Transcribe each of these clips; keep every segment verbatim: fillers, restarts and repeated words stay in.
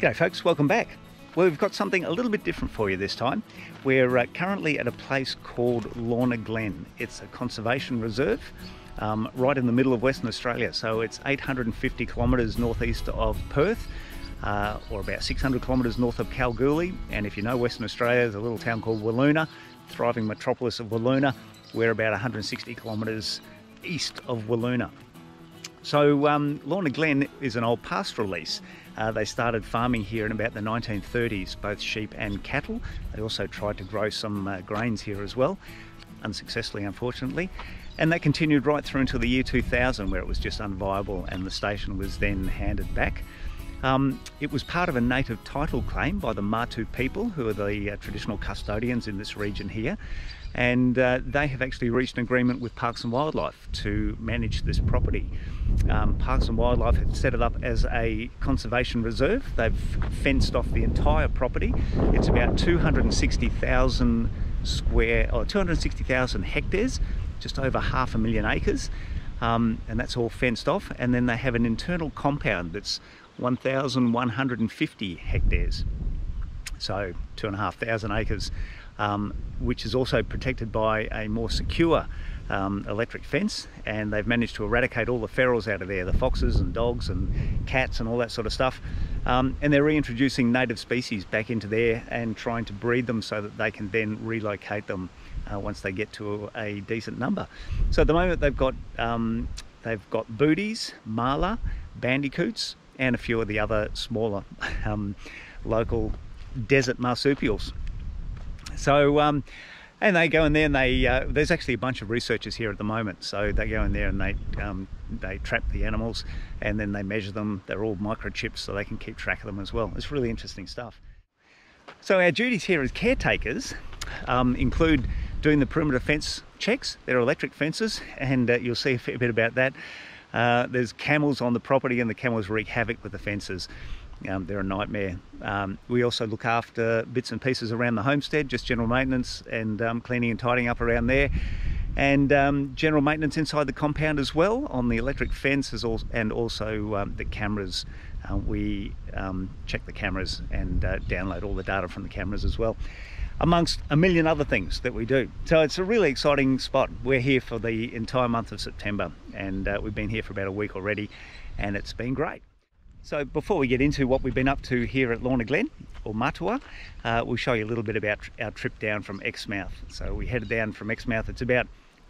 G'day folks, welcome back. Well, we've got something a little bit different for you this time. We're uh, currently at a place called Lorna Glen. It's a conservation reserve um, right in the middle of Western Australia. So it's eight hundred fifty kilometres northeast of Perth, uh, or about six hundred kilometres north of Kalgoorlie. And if you know Western Australia, there's a little town called Wiluna, thriving metropolis of Wiluna. We're about one hundred sixty kilometres east of Wiluna. So um, Lorna Glen is an old pastoral lease. Uh, they started farming here in about the nineteen thirties, both sheep and cattle. They also tried to grow some uh, grains here as well, unsuccessfully unfortunately. And that continued right through until the year two thousand, where it was just unviable and the station was then handed back. Um, it was part of a native title claim by the Martu people, who are the uh, traditional custodians in this region here. And uh, they have actually reached an agreement with Parks and Wildlife to manage this property. Um, Parks and Wildlife have set it up as a conservation reserve. They've fenced off the entire property. It's about two hundred sixty thousand square, or two hundred sixty thousand hectares, just over half a million acres. Um, and that's all fenced off. And then they have an internal compound that's one thousand one hundred fifty hectares. So two and a half thousand acres. Um, which is also protected by a more secure um, electric fence, and they've managed to eradicate all the ferals out of there, the foxes and dogs and cats and all that sort of stuff. Um, and they're reintroducing native species back into there and trying to breed them so that they can then relocate them uh, once they get to a, a decent number. So at the moment they've got, um, they've got boodies, mala, bandicoots, and a few of the other smaller um, local desert marsupials. So, um, and they go in there and they, uh, there's actually a bunch of researchers here at the moment. So they go in there and they, um, they trap the animals and then they measure them. They're all microchipped so they can keep track of them as well. It's really interesting stuff. So our duties here as caretakers um, include doing the perimeter fence checks. They're electric fences, and uh, you'll see a fair bit about that. Uh, there's camels on the property and the camels wreak havoc with the fences. Um, they're a nightmare. Um, we also look after bits and pieces around the homestead, just general maintenance and um, cleaning and tidying up around there, and um, general maintenance inside the compound as well on the electric fence, as al and also um, the cameras. Uh, we um, check the cameras and uh, download all the data from the cameras as well, amongst a million other things that we do. So it's a really exciting spot. We're here for the entire month of September, and uh, we've been here for about a week already, and it's been great. So before we get into what we've been up to here at Lorna Glen, or Matuwa, uh, we'll show you a little bit about our trip down from Exmouth. So we headed down from Exmouth. It's about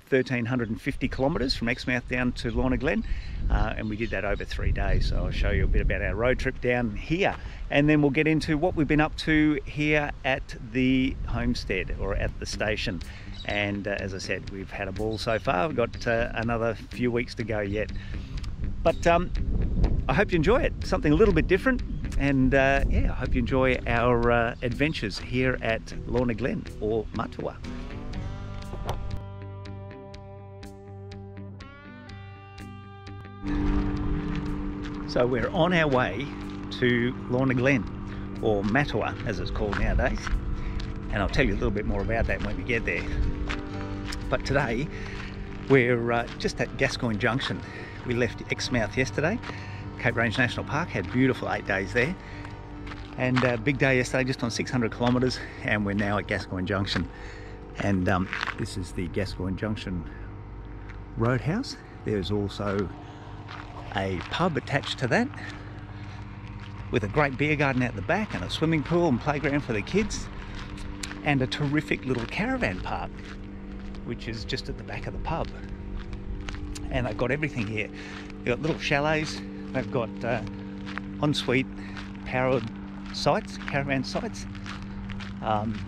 one thousand three hundred fifty kilometres from Exmouth down to Lorna Glen, uh, and we did that over three days. So I'll show you a bit about our road trip down here, and then we'll get into what we've been up to here at the homestead, or at the station. And uh, as I said, we've had a ball so far. We've got uh, another few weeks to go yet. But um, I hope you enjoy it. Something a little bit different. And uh, yeah, I hope you enjoy our uh, adventures here at Lorna Glen, or Matuwa. So we're on our way to Lorna Glen, or Matuwa as it's called nowadays. And I'll tell you a little bit more about that when we get there. But today, we're uh, just at Gascoyne Junction. We left Exmouth yesterday. Cape Range National Park, had beautiful eight days there, and a big day yesterday, just on six hundred kilometres, and we're now at Gascoyne Junction. And um, this is the Gascoyne Junction Roadhouse. There's also a pub attached to that, with a great beer garden out the back, and a swimming pool and playground for the kids, and a terrific little caravan park, which is just at the back of the pub. And they've got everything here. They've got little chalets, they've got uh, ensuite powered sites, caravan sites. Um,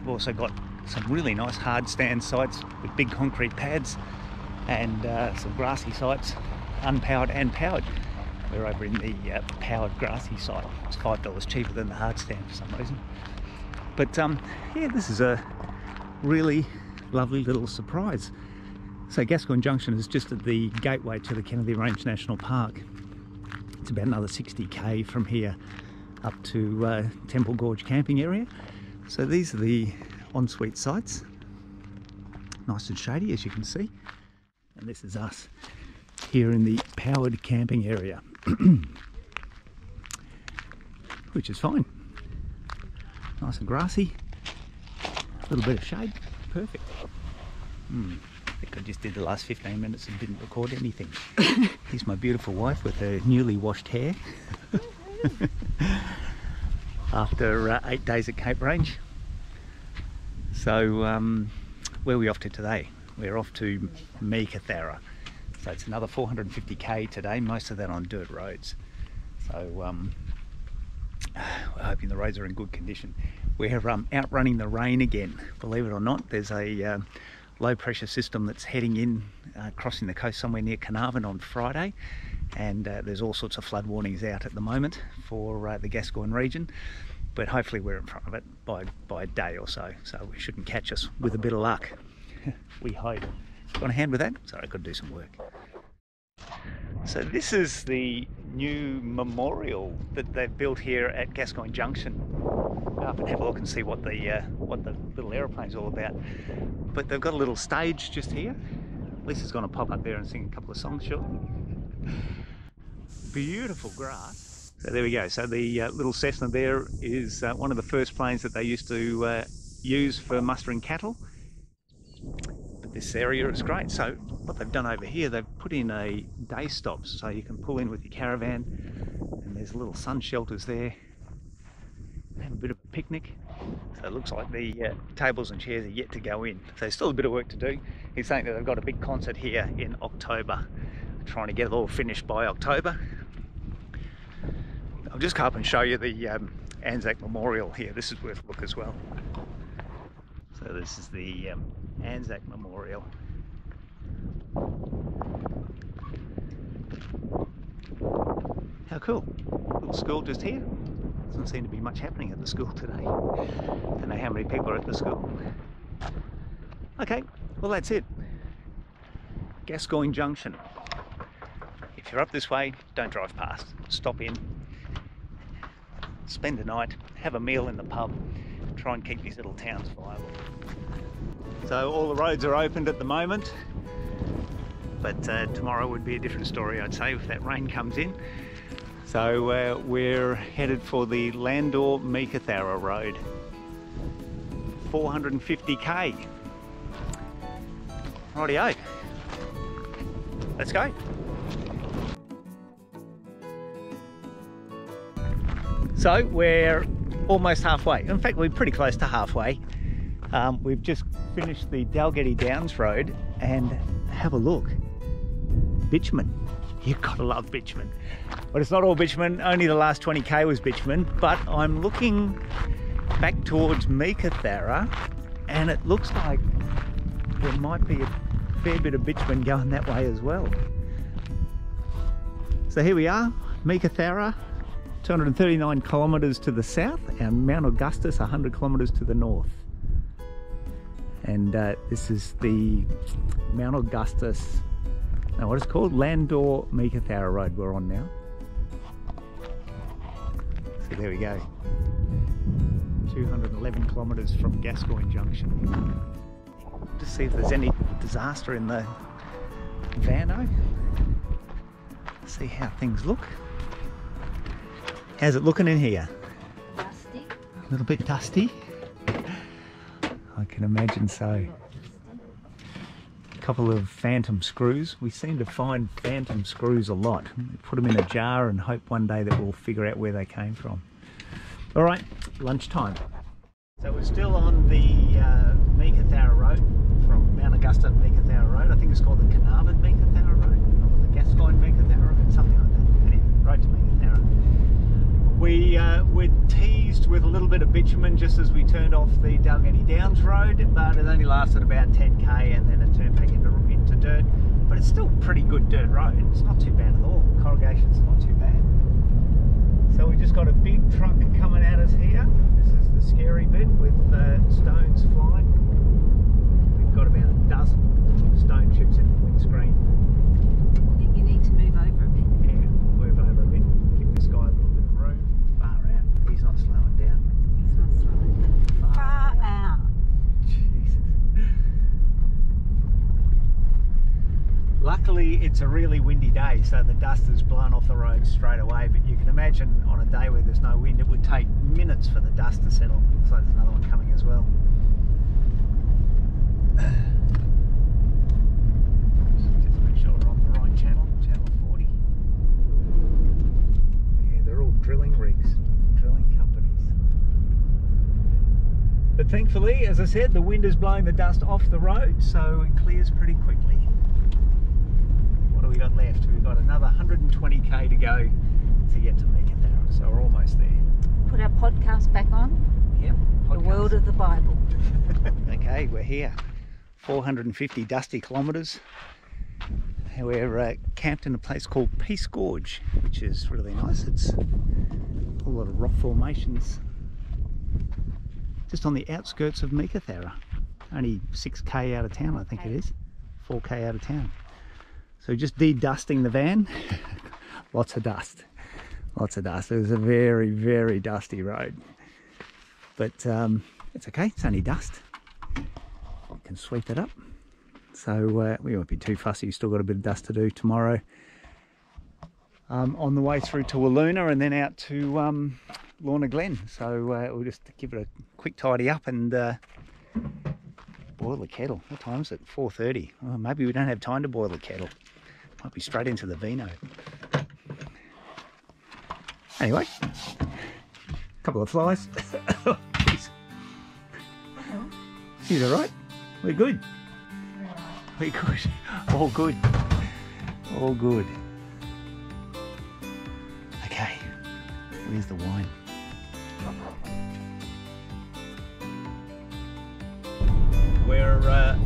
we've also got some really nice hard stand sites with big concrete pads, and uh, some grassy sites, unpowered and powered. We're over in the uh, powered grassy site. It's five dollars cheaper than the hard stand for some reason. But um, yeah, this is a really lovely little surprise. So Gascoyne Junction is just at the gateway to the Kennedy Range National Park. It's about another sixty K from here up to uh, Temple Gorge camping area. So these are the ensuite sites. Nice and shady, as you can see. And this is us here in the powered camping area. which is fine. Nice and grassy, a little bit of shade, perfect. Mm, I think I just did the last fifteen minutes and didn't record anything. Here's my beautiful wife with her newly washed hair. After uh, eight days at Cape Range. So um, where are we off to today? We're off to Meekatharra. So it's another four hundred fifty K today, most of that on dirt roads. So um, we're hoping the roads are in good condition. We're um, outrunning the rain again, believe it or not. There's a uh, low pressure system that's heading in, uh, crossing the coast somewhere near Carnarvon on Friday. And uh, there's all sorts of flood warnings out at the moment for uh, the Gascoyne region, but hopefully we're in front of it by by a day or so, so we shouldn't catch us with a bit of luck. We hope. Got a hand with that? Sorry, I could do some work. So this is the new memorial that they've built here at Gascoyne Junction. Go up and have a look and see what the uh, what the little aeroplane's all about. But they've got a little stage just here. Lisa's going to pop up there and sing a couple of songs shortly. Beautiful grass. So there we go. So the uh, little Cessna there is uh, one of the first planes that they used to uh, use for mustering cattle. But this area is great. So what they've done over here, they've put in a day stop so you can pull in with your caravan, and there's little sun shelters there. Have a bit of a picnic. So it looks like the uh, tables and chairs are yet to go in. So there's still a bit of work to do. He's saying that they've got a big concert here in October. Trying to get it all finished by October. I'll just go up and show you the um, Anzac Memorial here. This is worth a look as well. So this is the um, Anzac Memorial. How cool. Little school just here. Doesn't seem to be much happening at the school today. Don't know how many people are at the school. Okay, well that's it. Gascoyne Junction. If you're up this way, don't drive past. Stop in, spend the night, have a meal in the pub, try and keep these little towns viable. So all the roads are opened at the moment, but uh, tomorrow would be a different story, I'd say, if that rain comes in. So uh, we're headed for the Landor-Meekatharra Road, four hundred fifty K. Rightio, let's go. So we're almost halfway. In fact, we're pretty close to halfway. Um, we've just finished the Dalgetty Downs Road, and have a look. Bitumen. You've got to love bitumen. But it's not all bitumen. Only the last twenty K was bitumen. But I'm looking back towards Meekatharra, and it looks like there might be a fair bit of bitumen going that way as well. So here we are, Meekatharra. two hundred thirty-nine kilometres to the south, and Mount Augustus one hundred kilometres to the north. And uh, this is the Mount Augustus, now what it's called, Landor-Meekatharra Road we're on now. So there we go, two hundred eleven kilometres from Gascoyne Junction. To see if there's any disaster in the Vano. See how things look. How's it looking in here? Dusty. A little bit dusty? I can imagine so. A couple of phantom screws. We seem to find phantom screws a lot. We put them in a jar and hope one day that we'll figure out where they came from. All right, lunchtime. So we're still on the uh, Meekatharra Road, from Mount Augusta to Meekatharra Road. I think it's called the Carnarvon Meekatharra Road, or the Gascoyne Meekatharra Road, something like that. Anyway, road to Meekatharra. We uh, were teased with a little bit of bitumen just as we turned off the Dalgetty Downs Road, but it only lasted about ten K and then it turned back into, into dirt. But it's still pretty good dirt road. It's not too bad at all. Corrugation's not too bad. So we just got a big truck coming at us here. This is the scary bit with uh, stones flying. We've got about a dozen stone chips in the windscreen. I think you need to move over a bit. Yeah, move over a bit. Give this guy a little bit. He's not slowing down. He's not slowing down. Far, Far out. out. Jesus. Luck luckily it's a really windy day, so the dust is blown off the road straight away, but you can imagine on a day where there's no wind it would take minutes for the dust to settle. Looks like there's another one coming as well. Just make sure we're on the right channel, channel forty. Yeah, they're all drilling rigs, drilling companies. But thankfully, as I said, the wind is blowing the dust off the road, so it clears pretty quickly. We got left. We've got another one hundred and twenty K to go to get to Meekatharra, so we're almost there. Put our podcast back on. Yep. Podcast. The world of the Bible. Okay, we're here. four hundred and fifty dusty kilometres. We're uh, camped in a place called Peace Gorge, which is really nice. It's a lot of rock formations just on the outskirts of Meekatharra. Only six K out of town, I think. Eight. It is. four K out of town. So just de-dusting the van, lots of dust, lots of dust. It was a very, very dusty road, but um, it's okay, it's only dust. You can sweep it up. So uh, we won't be too fussy, still got a bit of dust to do tomorrow. Um, on the way through to Wiluna and then out to um, Lorna Glen. So uh, we'll just give it a quick tidy up and uh, boil the kettle. What time is it? four thirty. Oh, maybe we don't have time to boil the kettle. Might be straight into the vino. Anyway, a couple of flies. Oh, she's all right. We're good. We're good. All good. All good. Okay. Where's the wine? We're uh,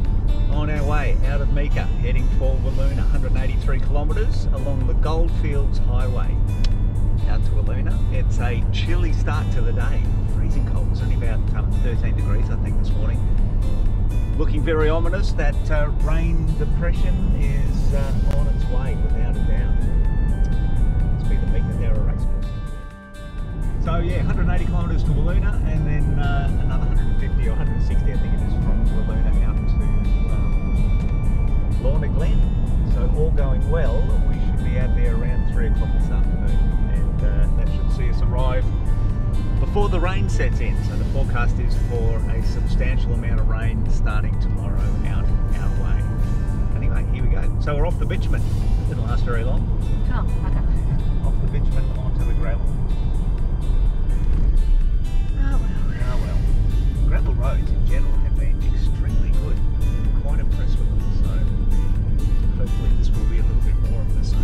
on our way out of Meeka, heading for Wiluna, one hundred and eighty-three kilometres along the Goldfields Highway out to Wiluna. It's a chilly start to the day, freezing cold. It's only about um, thirteen degrees, I think, this morning. Looking very ominous. That uh, rain depression is uh, on its way, without a doubt. It's been the Meekatharra racecourse. So yeah, one hundred and eighty kilometres to Wiluna, and then uh, another one hundred and fifty or one hundred and sixty, I think it is, from Wiluna out to um, Lorna Glen. So all going well, we should be out there around three o'clock this afternoon, and uh, that should see us arrive before the rain sets in. So the forecast is for a substantial amount of rain starting tomorrow out our way. Anyway, here we go. So we're off the bitumen. Didn't last very long. Oh, okay. Off the bitumen onto the gravel. Oh well. Oh well. Gravel roads in general have been extremely good. I'm quite impressed with them, so hopefully this will be a little bit more of the same.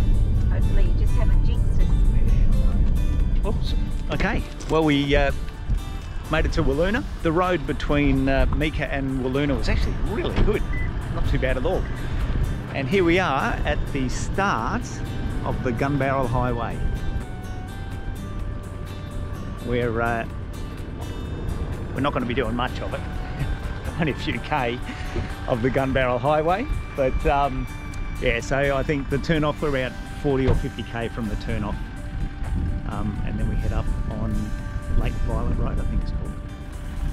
Hopefully you just haven't jinxed us. Yeah, oops. Okay, well we uh, made it to Wiluna. The road between uh, Meeka and Wiluna was actually really good. Not too bad at all. And here we are at the start of the Gun Barrel Highway. We're uh, We're not going to be doing much of it, only a few K of the Gun Barrel Highway, but um, yeah, so I think the turn off, we're about forty or fifty K from the turn off, um, and then we head up on Lake Violet Road, I think it's called.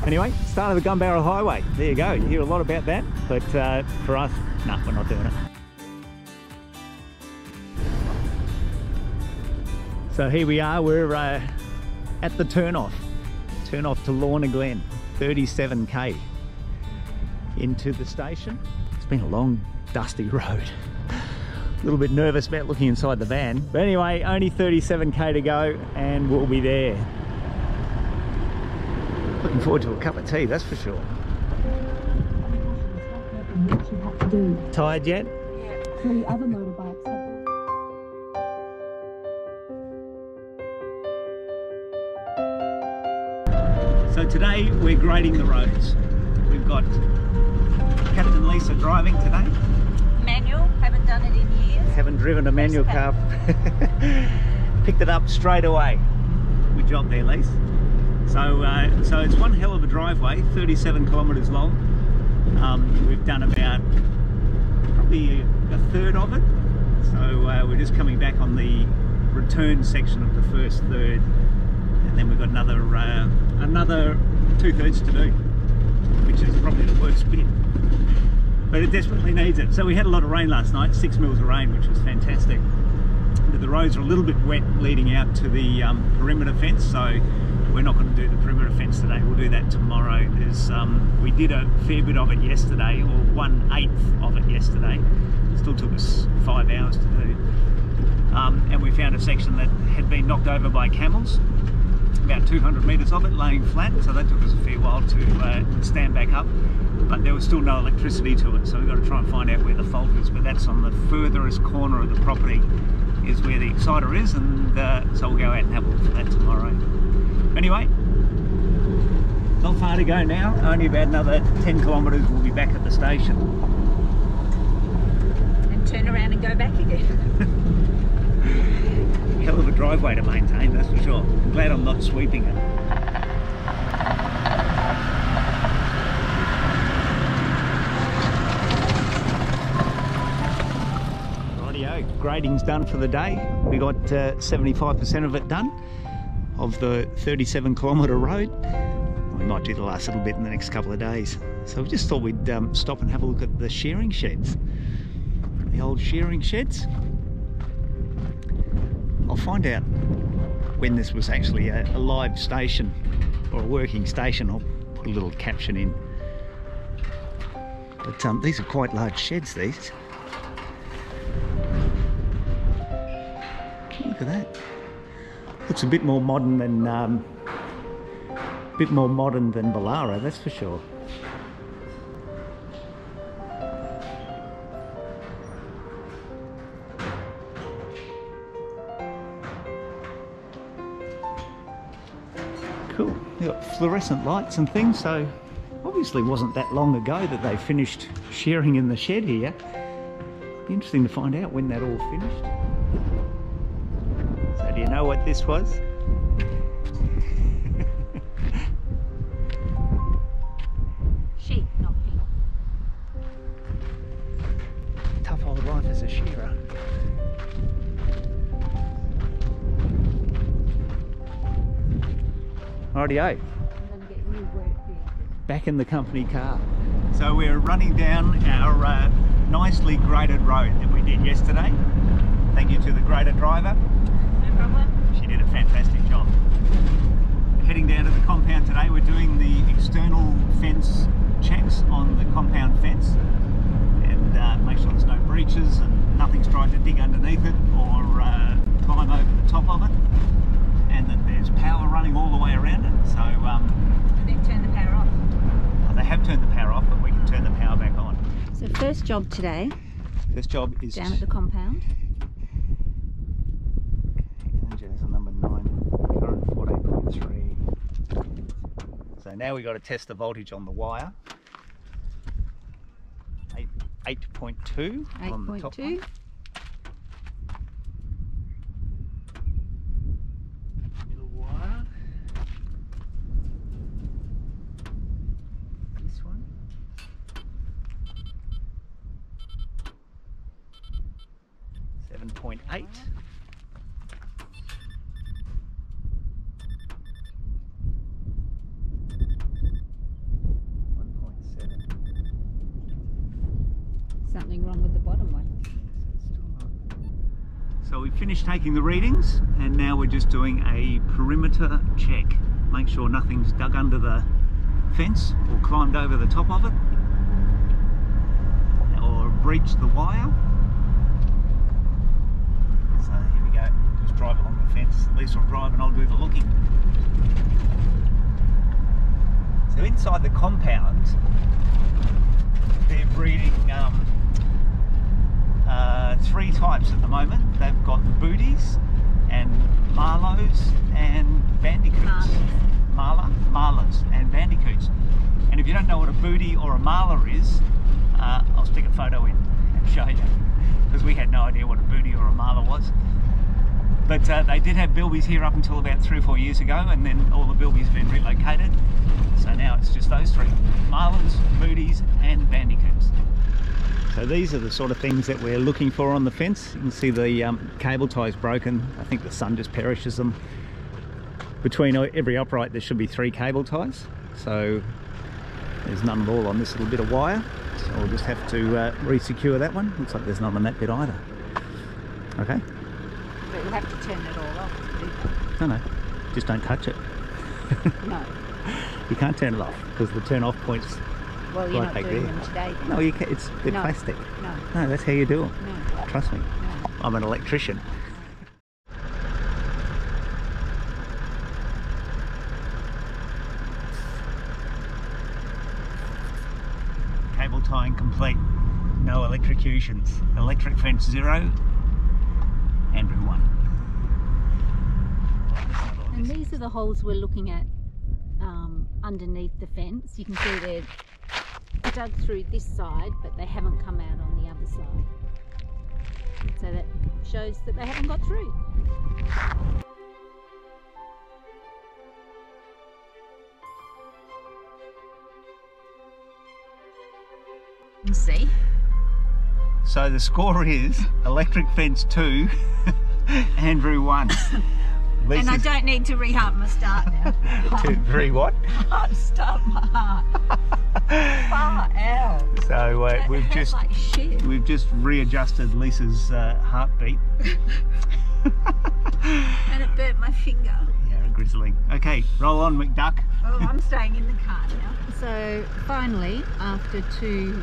Anyway, start of the Gun Barrel Highway, there you go. You hear a lot about that, but uh, for us, no, nah, we're not doing it. So here we are, we're uh, at the turn off. Turn off to Lorna Glen, thirty-seven K into the station. It's been a long, dusty road. A little bit nervous about looking inside the van. But anyway, only thirty-seven K to go and we'll be there. Looking forward to a cup of tea, that's for sure. Tired yet? Yeah. Three other motorbikes. So today we're grading the roads. We've got Captain Lisa driving today. Manual, haven't done it in years. Haven't driven a manual car. Picked it up straight away. Good job there, Lisa. So, uh, so it's one hell of a driveway, thirty-seven kilometres long. Um, we've done about probably a third of it. So uh, we're just coming back on the return section of the first third. And then we've got another uh, another two thirds to do, which is probably the worst bit. But but it desperately needs it. So we had a lot of rain last night, six mils of rain, which was fantastic. But the roads are a little bit wet leading out to the um, perimeter fence, so we're not going to do the perimeter fence today. We'll do that tomorrow. There's, um, we did a fair bit of it yesterday, or one eighth of it yesterday. It still took us five hours to do. Um, and we found a section that had been knocked over by camels, about two hundred metres of it laying flat, so that took us a fair while to uh, stand back up. But there was still no electricity to it, so we've got to try and find out where the fault is. But that's on the furthest corner of the property is where the exciter is, and uh, so we'll go out and have a look for that tomorrow. Anyway, not far to go now, only about another ten kilometres, we'll be back at the station. And turn around and go back again. Hell of a driveway to maintain, that's for sure. I'm glad I'm not sweeping it. Grading's done for the day. We got seventy-five percent uh, of it done of the thirty-seven kilometre road. We might do the last little bit in the next couple of days. So we just thought we'd um, stop and have a look at the shearing sheds. The old shearing sheds. I'll find out when this was actually a, a live station or a working station. I'll put a little caption in. But um, these are quite large sheds, these. Look at that. Looks a bit more modern than um, a bit more modern than Ballara, that's for sure. Cool. They've got fluorescent lights and things, so obviously wasn't that long ago that they finished shearing in the shed here. Be interesting to find out when that all finished. Do you know what this was? Sheep, not pig. Tough old life as a shearer. Rightio. Back in the company car. So we're running down our uh, nicely graded road that we did yesterday. Thank you to the grader driver. She did a fantastic job. Heading down to the compound today, we're doing the external fence checks on the compound fence and uh, make sure there's no breaches and nothing's tried to dig underneath it or uh, climb over the top of it, and that there's power running all the way around it. So um, and they've turned the power off. Well, they have turned the power off, but we can turn the power back on. So first job today. First job is down at the compound. So now we've got to test the voltage on the wire. eight point two on the top one. Middle wire. This one. seven point eight. Finished taking the readings, and now we're just doing a perimeter check. Make sure nothing's dug under the fence or climbed over the top of it or breached the wire. So here we go, just drive along the fence. Lisa will drive and I'll do the looking. So inside the compound they're breeding um, Uh, three types at the moment. They've got boodies and marlows and bandicoots. Mala, marlas and bandicoots. And if you don't know what a boodie or a mala is, uh, I'll stick a photo in and show you, because we had no idea what a boodie or a mala was. But uh, they did have bilbies here up until about three or four years ago, and then all the bilbies have been relocated. So now it's just those three: marlas, boodies and bandicoots. So these are the sort of things that we're looking for on the fence. You can see the um, cable tie's broken. I think the sun just perishes them. Between every upright there should be three cable ties. So there's none at all on this little bit of wire. So we'll just have to uh, re-secure that one. Looks like there's not on that bit either. Okay. But we'll have to turn it all off to do that. No, no. Just don't touch it. No. You can't turn it off because the turn off point's well, you're right not back doing there. Them today, then. No, you can't. It's they're no. plastic. No. No, that's how you do them. No. Trust me. No. I'm an electrician. Cable tying complete. No electrocutions. Electric fence zero. Andrew one. And these are the holes we're looking at um, underneath the fence. You can see they're dug through this side, but they haven't come out on the other side. So that shows that they haven't got through. Let's see. So the score is electric fence two, Andrew one. Lisa's and I don't need to rehab my start now. To re what? Heart start my heart. Far out. So uh, we've just like shit. we've just readjusted Lisa's uh, heartbeat. And it burnt my finger. Yeah, grizzling. Okay, roll on, McDuck. Oh, I'm staying in the car now. So finally, after two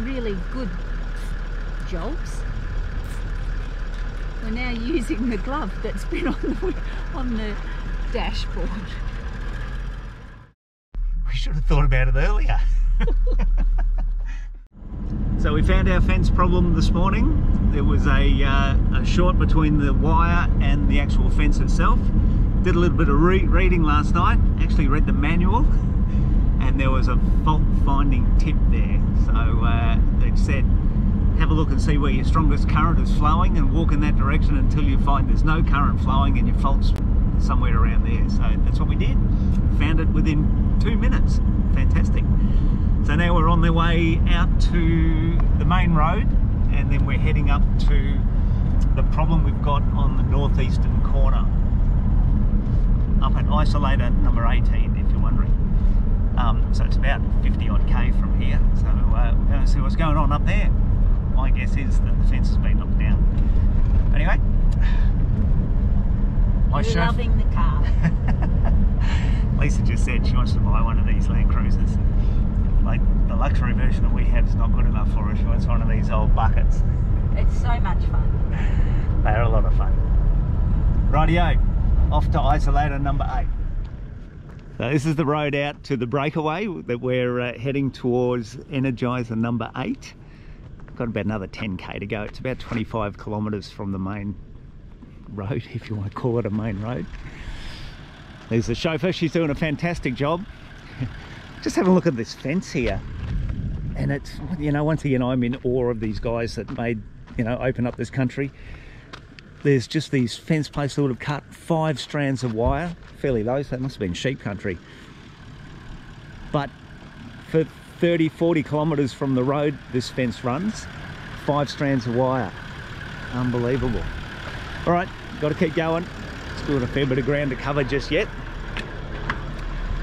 really good jolts, we're now using the glove that's been on the, on the dashboard. We should have thought about it earlier. So we found our fence problem this morning. There was a, uh, a short between the wire and the actual fence itself. Did a little bit of re reading last night, actually read the manual, and there was a fault finding tip there. So uh, they've said, have a look and see where your strongest current is flowing and walk in that direction until you find there's no current flowing and your fault's somewhere around there. So that's what we did. Found it within two minutes. Fantastic. So now we're on the way out to the main road and then we're heading up to the problem we've got on the northeastern corner. Up at isolator number eighteen, if you're wondering. Um, so it's about fifty odd K from here. So uh, we're going to see what's going on up there. My guess is that the fence has been knocked down. Anyway, my You're loving the car. Lisa just said she wants to buy one of these Land Cruisers. Like the luxury version that we have is not good enough for her. She wants one of these old buckets. It's so much fun. They're a lot of fun. Rightio, off to isolator number eight. So this is the road out to the breakaway that we're uh, heading towards energizer number eight. Got about another ten K to go. It's about twenty-five kilometres from the main road, if you want to call it a main road. There's the chauffeur, she's doing a fantastic job. Just have a look at this fence here. And it's, you know, once again, I'm in awe of these guys that made, you know, open up this country. There's just these fence places that would have cut five strands of wire, fairly low, so that must have been sheep country. But for thirty, forty kilometres from the road this fence runs, five strands of wire. Unbelievable. All right, got to keep going. Still got a fair bit of ground to cover just yet.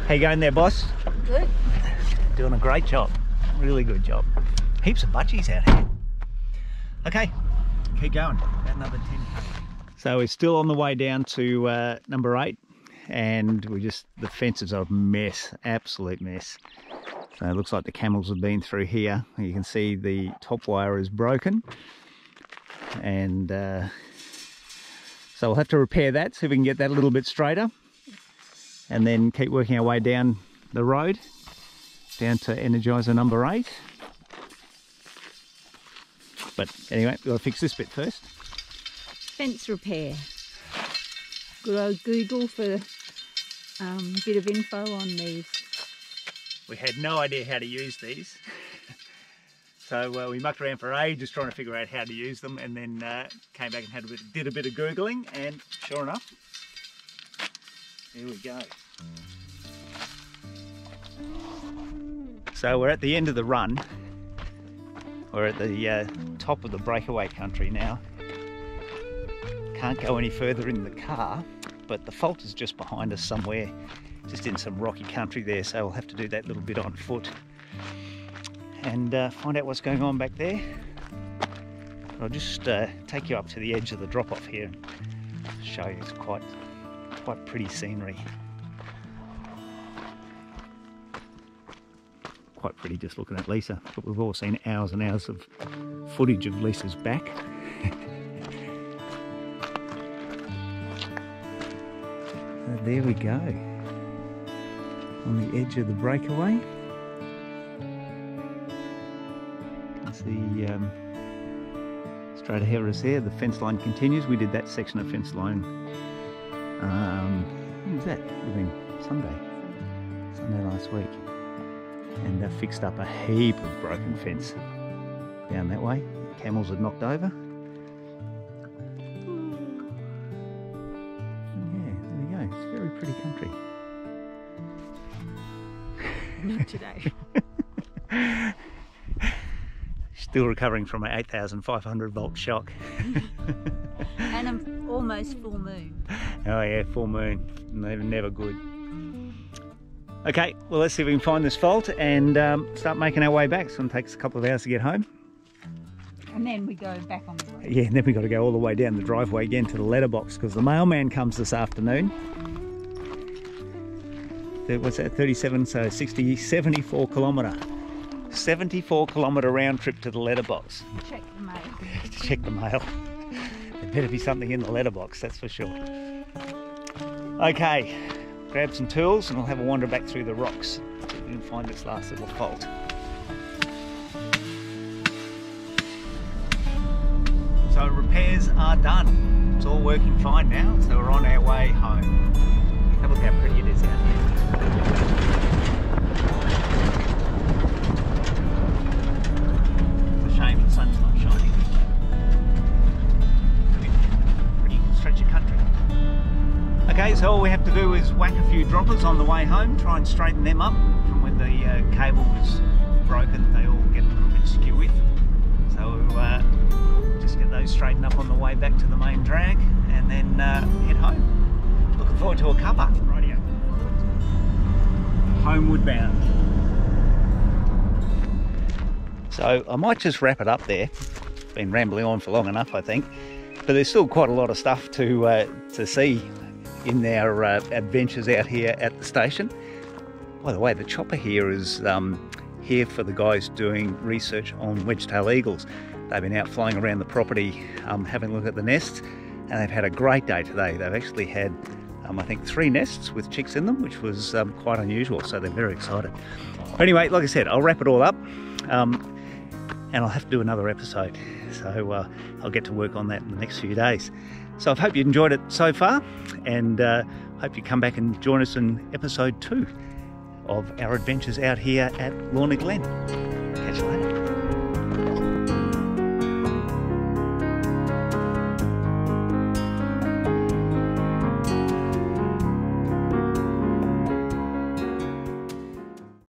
How you going there, boss? Good. Doing a great job. Really good job. Heaps of budgies out here. Okay, keep going. About another ten. So we're still on the way down to uh, number eight, and we just, the fence is a mess, absolute mess. So it looks like the camels have been through here. You can see the top wire is broken. And uh, so we'll have to repair that, see if we can get that a little bit straighter. And then keep working our way down the road, down to energizer number eight. But anyway, we've got to fix this bit first. Fence repair. Good old Google for um, a bit of info on these. We had no idea how to use these, so uh, we mucked around for ages trying to figure out how to use them, and then uh, came back and had a bit, did a bit of Googling, and sure enough, here we go. So we're at the end of the run. We're at the uh, top of the breakaway country now. Can't go any further in the car, but the fault is just behind us somewhere. Just in some rocky country there, so we'll have to do that little bit on foot. and uh, find out what's going on back there. I'll just uh, take you up to the edge of the drop-off here and show you. It's quite, quite pretty scenery. Quite pretty just looking at Lisa, but we've all seen hours and hours of footage of Lisa's back. So there we go, on the edge of the breakaway. You can see um, straight ahead of us there, the fence line continues. We did that section of fence line, um, when was that? It would have been Sunday, Sunday last week. And uh, fixed up a heap of broken fence down that way. Camels had knocked over. Yeah, there we go. It's a very pretty country. Not today. Still recovering from an eight thousand five hundred volt shock. And an almost full moon. Oh yeah, full moon. Never, never good. Okay, well, let's see if we can find this fault and um, start making our way back. It's going to take us a couple of hours to get home. And then we go back on the road. Yeah, and then we've got to go all the way down the driveway again to the letterbox because the mailman comes this afternoon. What's that, thirty-seven, so sixty, seventy-four kilometre. seventy-four kilometre round trip to the letterbox. Check the mail. Check the mail. There better be something in the letterbox, that's for sure. Okay. Grab some tools and we'll have a wander back through the rocks and find this last little fault. So repairs are done. It's all working fine now, so we're on our way home. Have a look how pretty it is out here. It's a shame the sun's not shining. Pretty stretch of country. Okay, so all we have to do is whack a few droppers on the way home, try and straighten them up from when the uh, cable was broken. They all get a little bit skew with, so uh, just get those straightened up on the way back to the main drag and then uh, head home. Looking forward to a cuppa. Rightio. Homeward bound. So I might just wrap it up there. Been rambling on for long enough, I think, but there's still quite a lot of stuff to uh, to see in our uh, adventures out here at the station. By the way, the chopper here is um, here for the guys doing research on wedgetail eagles. They've been out flying around the property, um, having a look at the nests, and they've had a great day today. They've actually had, um, I think, three nests with chicks in them, which was um, quite unusual, so they're very excited. Anyway, like I said, I'll wrap it all up, um, and I'll have to do another episode. So uh, I'll get to work on that in the next few days. So I hope you enjoyed it so far, and uh, hope you come back and join us in episode two of our adventures out here at Lorna Glen.